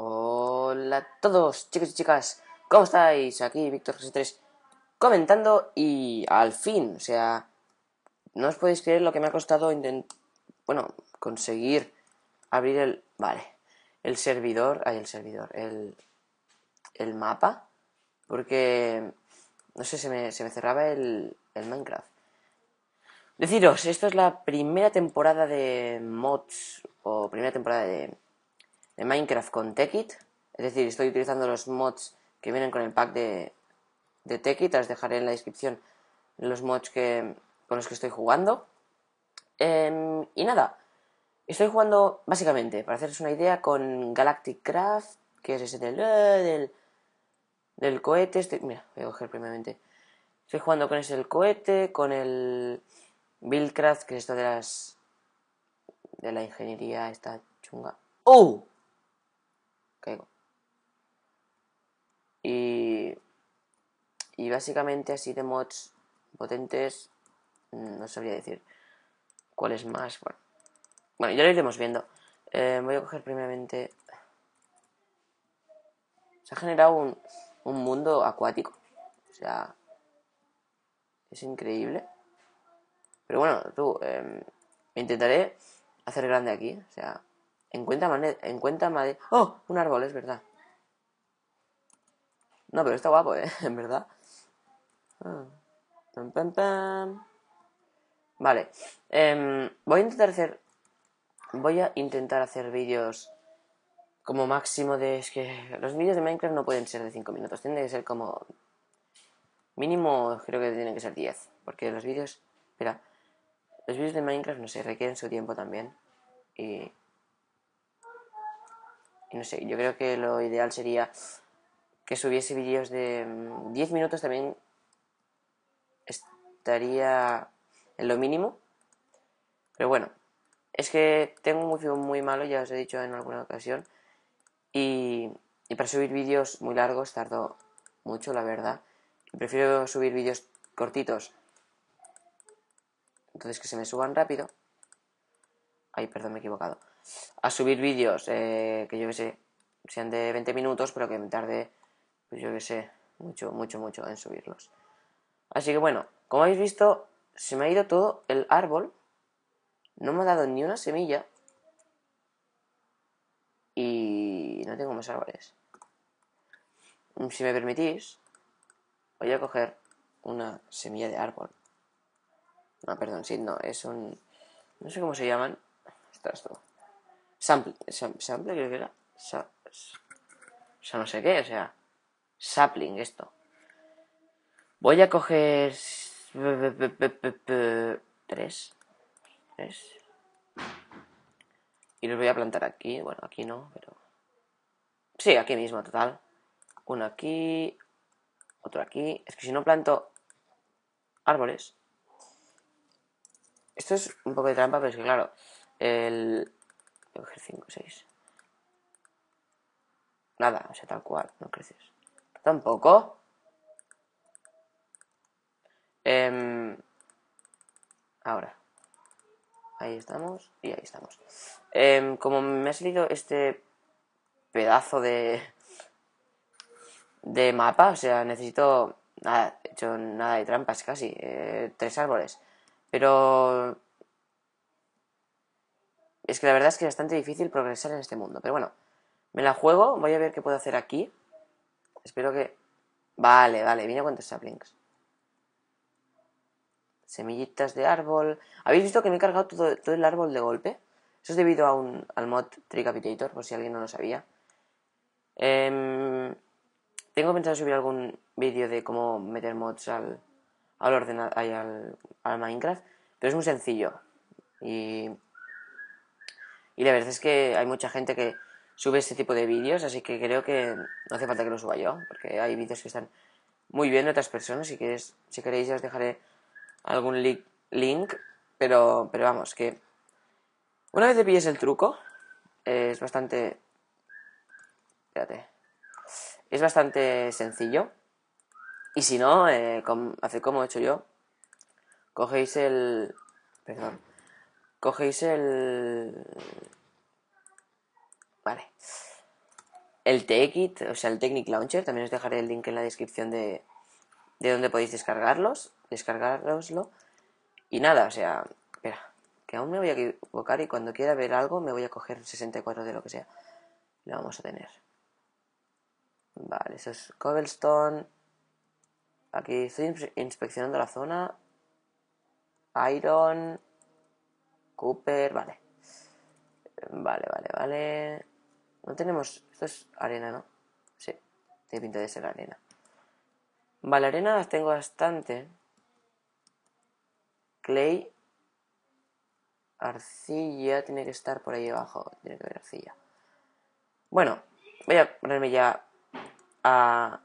Hola a todos, chicos y chicas, ¿cómo estáis? Aquí VíctorG3 comentando y al fin, o sea, no os podéis creer lo que me ha costado conseguir abrir el mapa, porque, no sé, se me cerraba el Minecraft. Deciros, esto es la primera temporada de mods, o primera temporada de Minecraft con Tekkit, es decir, estoy utilizando los mods que vienen con el pack de Tekkit. Os dejaré en la descripción los mods con los que estoy jugando. Y nada, estoy jugando básicamente, para haceros una idea, con Galactic Craft, que es ese del cohete. Mira, voy a coger primeramente. Estoy jugando con ese del cohete, con el Buildcraft, que es esto de la ingeniería esta chunga. ¡Oh! Caigo. Y básicamente así de mods potentes, no sabría decir cuál es más. Bueno, ya lo iremos viendo. Voy a coger primeramente... Se ha generado un mundo acuático. O sea, es increíble. Pero bueno, intentaré hacer grande aquí. O sea, encuentra madera. ¡Oh! Un árbol, es verdad. No, pero está guapo, en verdad. Pam, pam, pam. Vale. Voy a intentar hacer vídeos como máximo de... Es que los vídeos de Minecraft no pueden ser de 5 minutos. Tienen que ser como... Mínimo, creo que tienen que ser 10. Porque los vídeos... Espera. Los vídeos de Minecraft, no sé, requieren su tiempo también. Y no sé, yo creo que lo ideal sería que subiese vídeos de 10 minutos también. Estaría en lo mínimo. Pero bueno, es que tengo un wifi muy malo, ya os he dicho en alguna ocasión. Y para subir vídeos muy largos tardo mucho, la verdad. Prefiero subir vídeos cortitos. Entonces que se me suban rápido. Ay, perdón, me he equivocado. A subir vídeos que yo que sé, sean de 20 minutos, pero que me tarde, pues yo que sé, mucho en subirlos. Así que bueno, como habéis visto, se me ha ido todo el árbol. No me ha dado ni una semilla. Y no tengo más árboles. Si me permitís, voy a coger una semilla de árbol. No, perdón, sí, no, es un... No sé cómo se llaman. Ostras, tú. Sample creo que era. No sé qué, o sea, sapling esto. Voy a coger... 3. Y los voy a plantar aquí. Bueno, aquí no, pero... Sí, aquí mismo, total. Uno aquí, otro aquí. Es que si no planto árboles... Esto es un poco de trampa, pero es que claro, voy a coger 5, 6. Nada, o sea, tal cual, no creces. Tampoco. Ahora. Ahí estamos y ahí estamos. Como me ha salido este pedazo de mapa, o sea, necesito... Nada, he hecho nada de trampas casi. 3 árboles. Pero... Es que la verdad es que es bastante difícil progresar en este mundo. Pero bueno, me la juego. Voy a ver qué puedo hacer aquí. Espero que... Vale, vine a cuántos saplings. Semillitas de árbol. ¿Habéis visto que me he cargado todo el árbol de golpe? Eso es debido a al mod Treecapitator, por si alguien no lo sabía. Tengo pensado subir algún vídeo de cómo meter mods al ordenador, al Minecraft, pero es muy sencillo. Y la verdad es que hay mucha gente que sube este tipo de vídeos, así que creo que no hace falta que lo suba yo, porque hay vídeos que están muy bien de otras personas. Si queréis, ya os dejaré algún link, pero vamos, que una vez te pilles el truco, es bastante... Espérate. Es bastante sencillo. Y si no, hacer como he hecho yo. Cogéis el... Vale. el Tekkit, o sea el Technic Launcher, también os dejaré el link en la descripción de donde podéis descargaroslo. Y nada, o sea, espera, que aún me voy a equivocar y cuando quiera ver algo me voy a coger 64 de lo que sea. Lo vamos a tener. Vale, eso es cobblestone. Aquí estoy inspeccionando la zona. Iron. Cooper, vale. Vale, vale, vale. No tenemos... Esto es arena, ¿no? Sí, tiene pinta de ser arena. Vale, arena las tengo bastante. Clay. Arcilla tiene que estar por ahí abajo. Tiene que haber arcilla. Bueno, voy a ponerme ya a...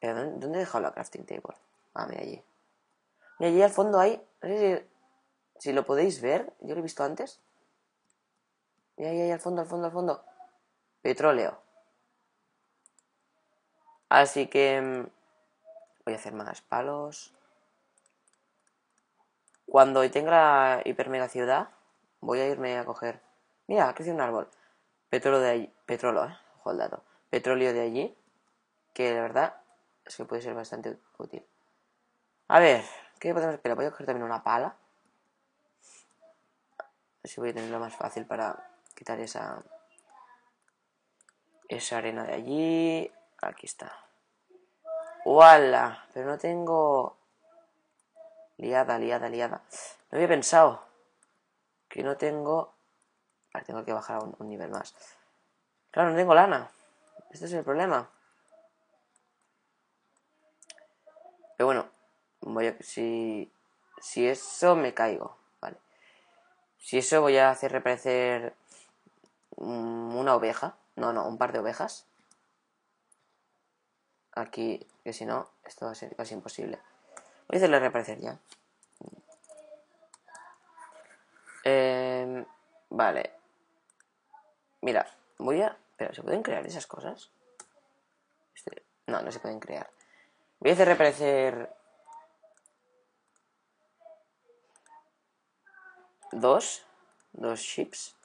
¿Dónde he dejado la crafting table? Ah, mira allí. Mira, allí al fondo hay... No sé si lo podéis ver. Yo lo he visto antes. Mira, ahí, al fondo, al fondo, al fondo. Petróleo. Así que... Voy a hacer más palos. Cuando tenga la hiper mega ciudad, voy a irme a coger... Mira, ha crecido un árbol. Petróleo de allí. Petróleo, ojo al dato. Petróleo de allí. Que la verdad... Es que puede ser bastante útil. A ver, ¿qué podemos esperar? Voy a coger también una pala. A ver si voy a tenerlo más fácil para quitar esa arena de allí. Aquí está. ¡Wala! Pero no tengo... Liada, liada, liada. No había pensado que no tengo... Vale, tengo que bajar a un nivel más. Claro, no tengo lana. Este es el problema. Pero bueno, voy a... Si eso me caigo, vale. Si eso voy a hacer reaparecer una oveja. No, un par de ovejas. Aquí, que si no, esto va a ser casi imposible. Voy a hacerle reaparecer ya. Vale. Mira, voy a... Pero, ¿se pueden crear esas cosas? No, no se pueden crear. Voy a hacer reaparecer 2 ships,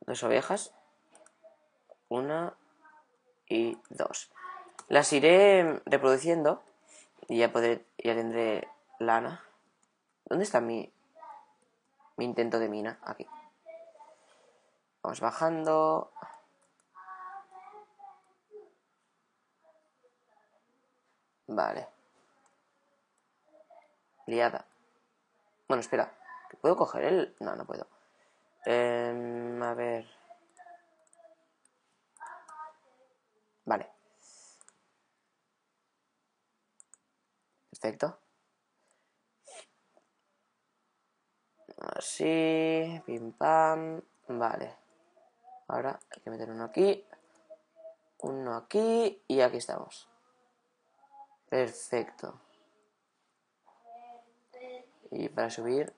2 ovejas, 1 y 2. Las iré reproduciendo y ya tendré lana. ¿Dónde está mi intento de mina? Aquí. Vamos bajando. Vale. Liada. Bueno, espera. ¿Puedo coger el...? No, no puedo. A ver. Vale. Perfecto. Así. Pim pam. Vale. Ahora hay que meter uno aquí. Uno aquí. Y aquí estamos. Perfecto. Y para subir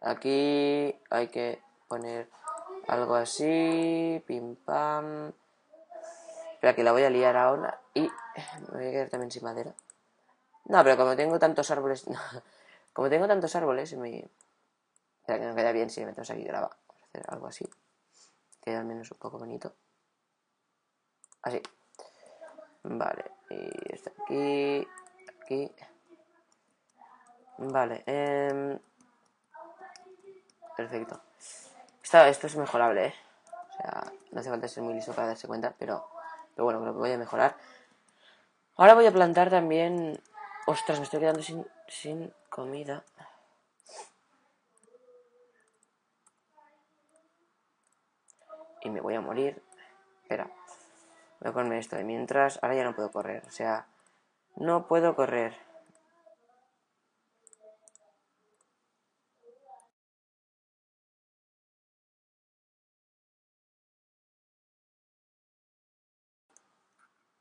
aquí hay que poner algo así. Pim pam. Espera, que la voy a liar ahora. Y me voy a quedar también sin madera. No, pero como tengo tantos árboles Espera, que no queda bien si le metemos aquí grava. Vamos a hacer algo así. Queda al menos un poco bonito. Así. Vale, y está aquí, aquí. Vale, perfecto. Esto es mejorable, O sea, no hace falta ser muy listo para darse cuenta, pero bueno, creo que voy a mejorar. Ahora voy a plantar también... Ostras, me estoy quedando sin comida. Y me voy a morir. Espera. Voy a ponerme esto de mientras. Ahora ya no puedo correr. O sea, no puedo correr.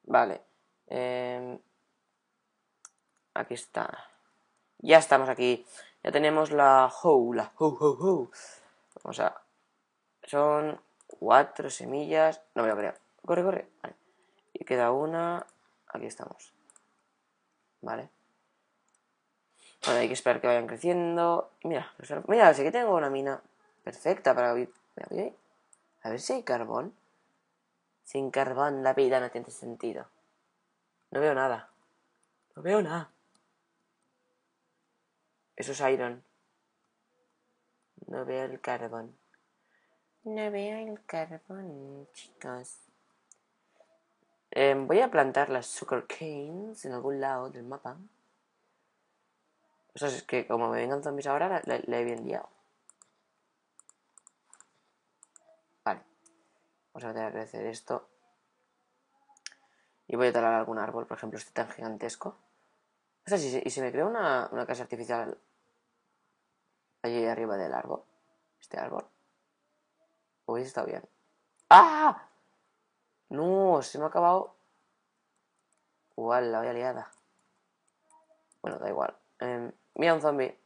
Vale. Aquí está. Ya estamos aquí. Ya tenemos la jaula. Vamos a... Son 4 semillas. No me lo creo. Corre, corre. Vale. Y queda una. Aquí estamos. Vale. Bueno, hay que esperar que vayan creciendo. Mira, sí que tengo una mina perfecta para... Mira, voy ahí. A ver si hay carbón. Sin carbón la vida no tiene sentido. No veo nada. No veo nada. Eso es iron. No veo el carbón. No veo el carbón, chicos. Voy a plantar las sugar canes en algún lado del mapa. O sea, es que como me vengan zombies ahora, la he bien liado. Vale. Vamos a meter a crecer esto. Y voy a talar algún árbol, por ejemplo, este tan gigantesco. O sea, si me creo una casa artificial allí arriba del árbol. Este árbol. Hubiese estado bien. ¡Ah! No, se me ha acabado. Igual, la voy a liada. Bueno, da igual. Mira un zombie.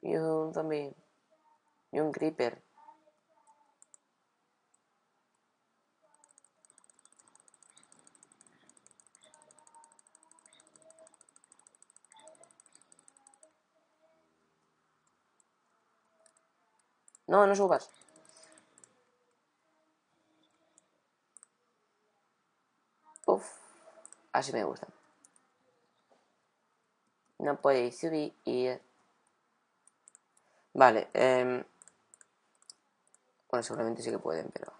Y un zombie. Y un creeper. No, no subas. Uf, así me gusta. No podéis subir y... Vale, bueno, seguramente sí que pueden, pero...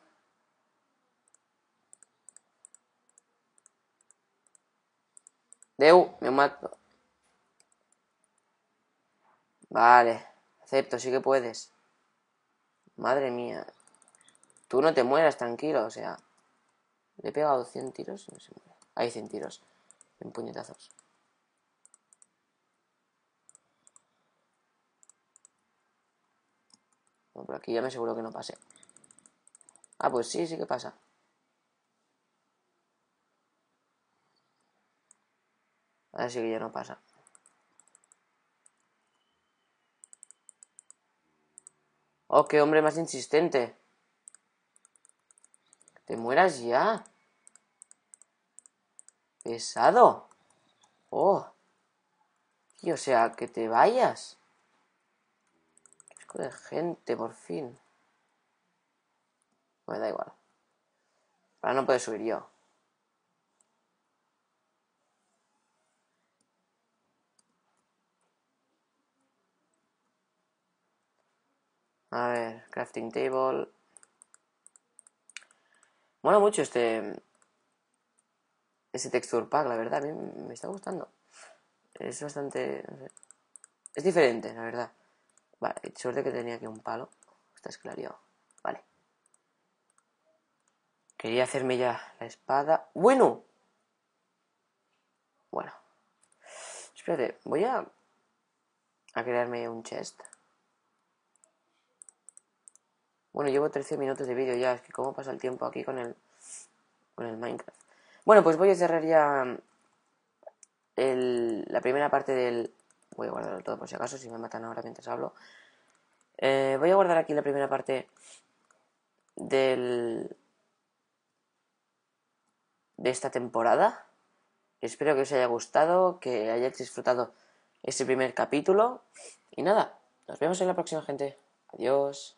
Deu, me mato. Vale, acepto, sí que puedes. Madre mía. Tú no te mueras, tranquilo, o sea... Le he pegado 100 tiros. No sé. Hay 100 tiros. En puñetazos. Bueno, por aquí ya me aseguro que no pase. Ah, pues sí, sí que pasa. Ahora sí que ya no pasa. Oh, qué hombre más insistente. ¡Te mueras ya! ¡Pesado! ¡Oh! Y o sea, que te vayas. ¡Qué asco de gente, por fin! Bueno, da igual. Ahora no puedo subir yo. A ver, crafting table... Mola mucho este texture pack, la verdad, a mí me está gustando. Es bastante... No sé, es diferente, la verdad. Vale, suerte que tenía aquí un palo. Está esclareado. Vale. Quería hacerme ya la espada. ¡Bueno! Bueno. Espérate, voy a crearme un chest. Bueno, llevo 13 minutos de vídeo ya, es que cómo pasa el tiempo aquí con el Minecraft. Bueno, pues voy a cerrar ya la primera parte del... Voy a guardarlo todo por si acaso, si me matan ahora mientras hablo. Voy a guardar aquí la primera parte de esta temporada. Espero que os haya gustado, que hayáis disfrutado este primer capítulo. Y nada, nos vemos en la próxima, gente. Adiós.